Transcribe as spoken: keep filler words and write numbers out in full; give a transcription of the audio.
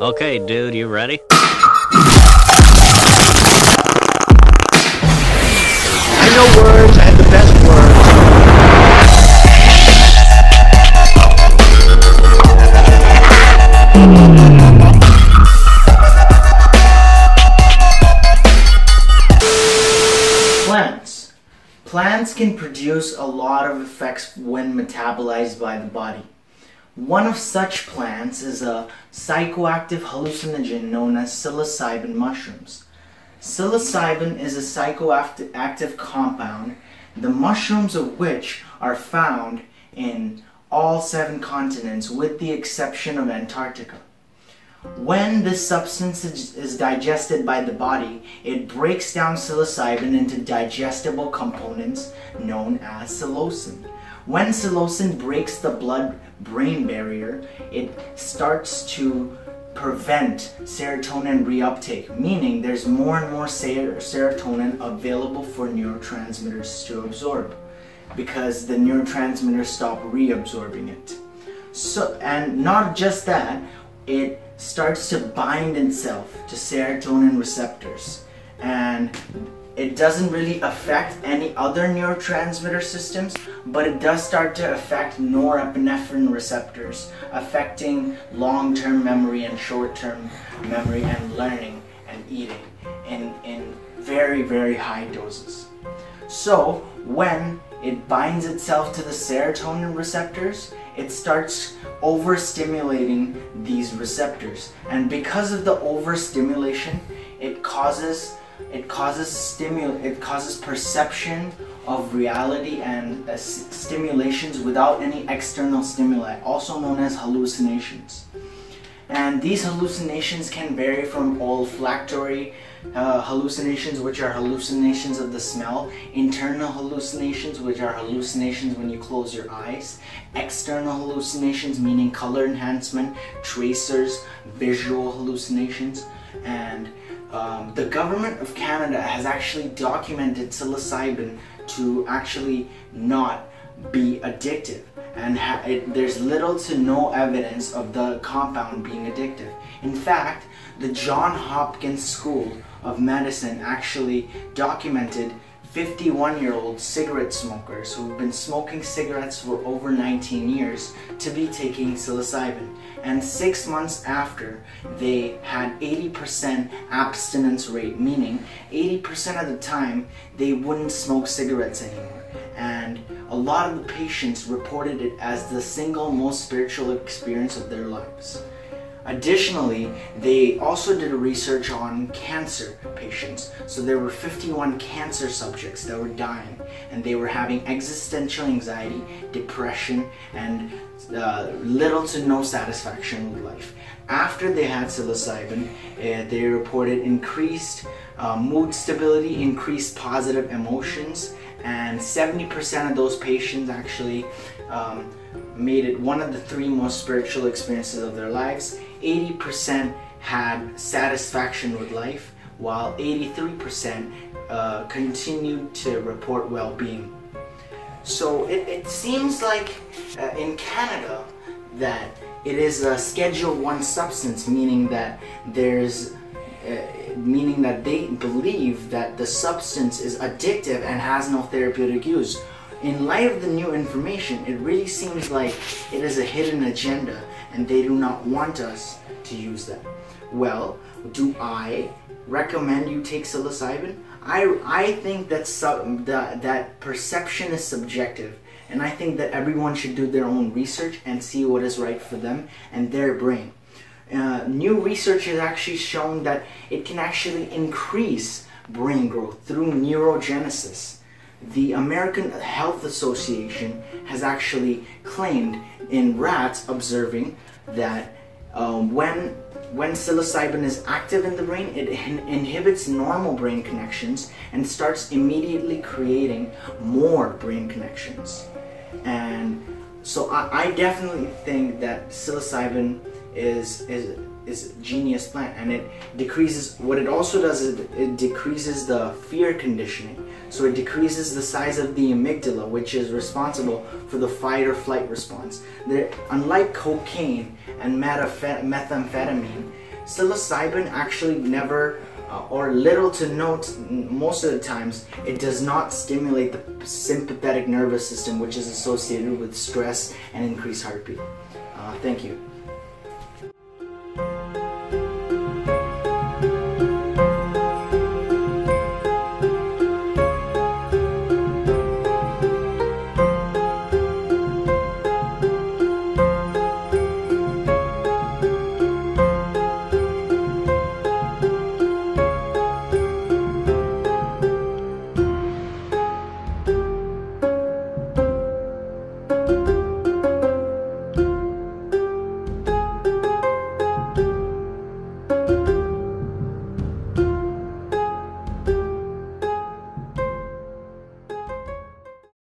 Okay, dude, you ready? I know words, I have the best words. Plants. Plants can produce a lot of effects when metabolized by the body. One of such plants is a psychoactive hallucinogen known as psilocybin mushrooms. Psilocybin is a psychoactive compound, the mushrooms of which are found in all seven continents with the exception of Antarctica. When this substance is digested by the body, it breaks down psilocybin into digestible components known as psilocin. When psilocin breaks the blood-brain barrier, it starts to prevent serotonin reuptake, meaning there's more and more ser serotonin available for neurotransmitters to absorb because the neurotransmitters stop reabsorbing it. So, and not just that, it starts to bind itself to serotonin receptors, and it doesn't really affect any other neurotransmitter systems, but it does start to affect norepinephrine receptors, affecting long-term memory and short-term memory and learning and eating in, in very, very high doses. So when it binds itself to the serotonin receptors, it starts overstimulating these receptors. And because of the overstimulation, it causes It causes stimul- it causes perception of reality and uh, stimulations without any external stimuli, also known as hallucinations. And these hallucinations can vary from olfactory uh, hallucinations, which are hallucinations of the smell, internal hallucinations, which are hallucinations when you close your eyes, external hallucinations, meaning color enhancement, tracers, visual hallucinations, and Um, the government of Canada has actually documented psilocybin to actually not be addictive, and ha it, there's little to no evidence of the compound being addictive. In fact, the John Hopkins School of Medicine actually documented fifty-one-year-old cigarette smokers who've been smoking cigarettes for over nineteen years to be taking psilocybin, and six months after they had eighty percent abstinence rate, meaning eighty percent of the time they wouldn't smoke cigarettes anymore. And a lot of the patients reported it as the single most spiritual experience of their lives. Additionally, they also did research on cancer patients. So there were fifty-one cancer subjects that were dying, and they were having existential anxiety, depression, and uh, little to no satisfaction with life. After they had psilocybin, uh, they reported increased uh, mood stability, increased positive emotions, and seventy percent of those patients actually um, made it one of the three most spiritual experiences of their lives. eighty percent had satisfaction with life, while eighty-three percent uh, continued to report well-being. So it, it seems like uh, in Canada that it is a Schedule one substance, meaning that there's uh, meaning that they believe that the substance is addictive and has no therapeutic use. In light of the new information, it really seems like it is a hidden agenda, and they do not want us to use that. Well, do I recommend you take psilocybin? I, I think that, sub, that, that perception is subjective, and I think that everyone should do their own research and see what is right for them and their brain. Uh, new research has actually shown that it can actually increase brain growth through neurogenesis. The American Health Association has actually claimed in rats observing that um, when, when psilocybin is active in the brain, it in inhibits normal brain connections and starts immediately creating more brain connections. And so I, I definitely think that psilocybin is, is, is a genius plant, and it decreases, what it also does is it decreases the fear conditioning. So it decreases the size of the amygdala, which is responsible for the fight or flight response. There, unlike cocaine and methamphetamine, psilocybin actually never uh, or little to no, most of the times, it does not stimulate the sympathetic nervous system, which is associated with stress and increased heartbeat. Uh, thank you.